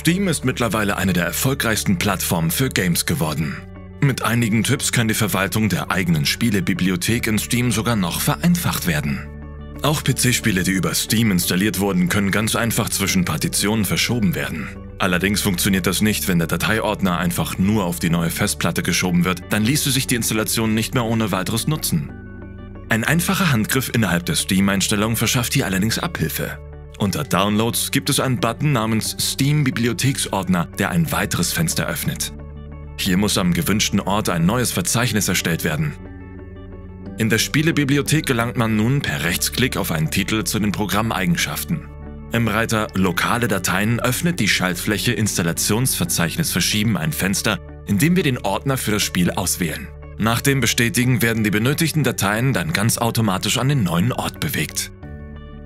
Steam ist mittlerweile eine der erfolgreichsten Plattformen für Games geworden. Mit einigen Tipps kann die Verwaltung der eigenen Spielebibliothek in Steam sogar noch vereinfacht werden. Auch PC-Spiele, die über Steam installiert wurden, können ganz einfach zwischen Partitionen verschoben werden. Allerdings funktioniert das nicht, wenn der Dateiordner einfach nur auf die neue Festplatte geschoben wird, dann ließe sich die Installation nicht mehr ohne weiteres nutzen. Ein einfacher Handgriff innerhalb der Steam-Einstellung verschafft hier allerdings Abhilfe. Unter Downloads gibt es einen Button namens Steam Bibliotheksordner, der ein weiteres Fenster öffnet. Hier muss am gewünschten Ort ein neues Verzeichnis erstellt werden. In der Spielebibliothek gelangt man nun per Rechtsklick auf einen Titel zu den Programmeigenschaften. Im Reiter Lokale Dateien öffnet die Schaltfläche Installationsverzeichnis verschieben ein Fenster, in dem wir den Ordner für das Spiel auswählen. Nach dem Bestätigen werden die benötigten Dateien dann ganz automatisch an den neuen Ort bewegt.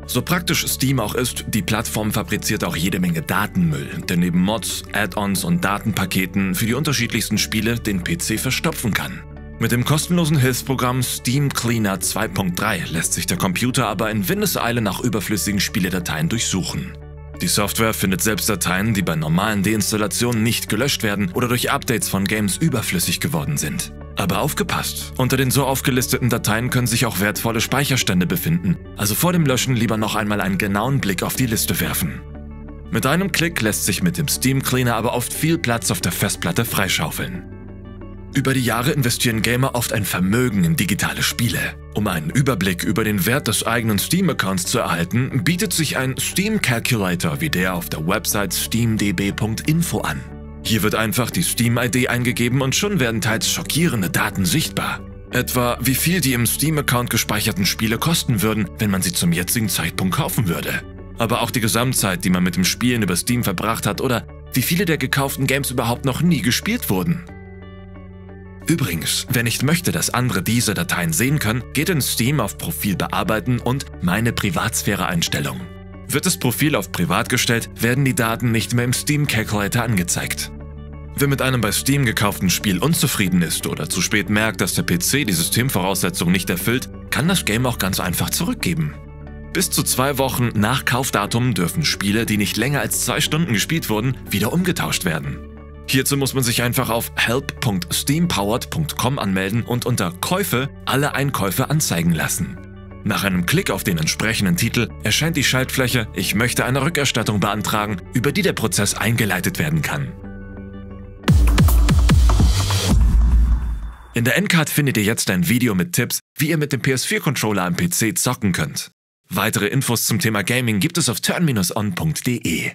So praktisch Steam auch ist, die Plattform fabriziert auch jede Menge Datenmüll, der neben Mods, Add-ons und Datenpaketen für die unterschiedlichsten Spiele den PC verstopfen kann. Mit dem kostenlosen Hilfsprogramm Steam Cleaner 2.3 lässt sich der Computer aber in Windeseile nach überflüssigen Spieledateien durchsuchen. Die Software findet selbst Dateien, die bei normalen Deinstallationen nicht gelöscht werden oder durch Updates von Games überflüssig geworden sind. Aber aufgepasst! Unter den so aufgelisteten Dateien können sich auch wertvolle Speicherstände befinden, also vor dem Löschen lieber noch einmal einen genauen Blick auf die Liste werfen. Mit einem Klick lässt sich mit dem Steam Cleaner aber oft viel Platz auf der Festplatte freischaufeln. Über die Jahre investieren Gamer oft ein Vermögen in digitale Spiele. Um einen Überblick über den Wert des eigenen Steam-Accounts zu erhalten, bietet sich ein Steam-Calculator wie der auf der Website steamdb.info an. Hier wird einfach die Steam-ID eingegeben und schon werden teils schockierende Daten sichtbar. Etwa wie viel die im Steam-Account gespeicherten Spiele kosten würden, wenn man sie zum jetzigen Zeitpunkt kaufen würde. Aber auch die Gesamtzeit, die man mit dem Spielen über Steam verbracht hat oder wie viele der gekauften Games überhaupt noch nie gespielt wurden. Übrigens, wer nicht möchte, dass andere diese Dateien sehen können, geht in Steam auf Profil bearbeiten und Meine Privatsphäre-Einstellung. Wird das Profil auf Privat gestellt, werden die Daten nicht mehr im Steam Calculator angezeigt. Wer mit einem bei Steam gekauften Spiel unzufrieden ist oder zu spät merkt, dass der PC die Systemvoraussetzungen nicht erfüllt, kann das Game auch ganz einfach zurückgeben. Bis zu 2 Wochen nach Kaufdatum dürfen Spiele, die nicht länger als 2 Stunden gespielt wurden, wieder umgetauscht werden. Hierzu muss man sich einfach auf help.steampowered.com anmelden und unter Käufe alle Einkäufe anzeigen lassen. Nach einem Klick auf den entsprechenden Titel erscheint die Schaltfläche „Ich möchte eine Rückerstattung beantragen“, über die der Prozess eingeleitet werden kann. In der Endcard findet ihr jetzt ein Video mit Tipps, wie ihr mit dem PS4-Controller am PC zocken könnt. Weitere Infos zum Thema Gaming gibt es auf turn-on.de.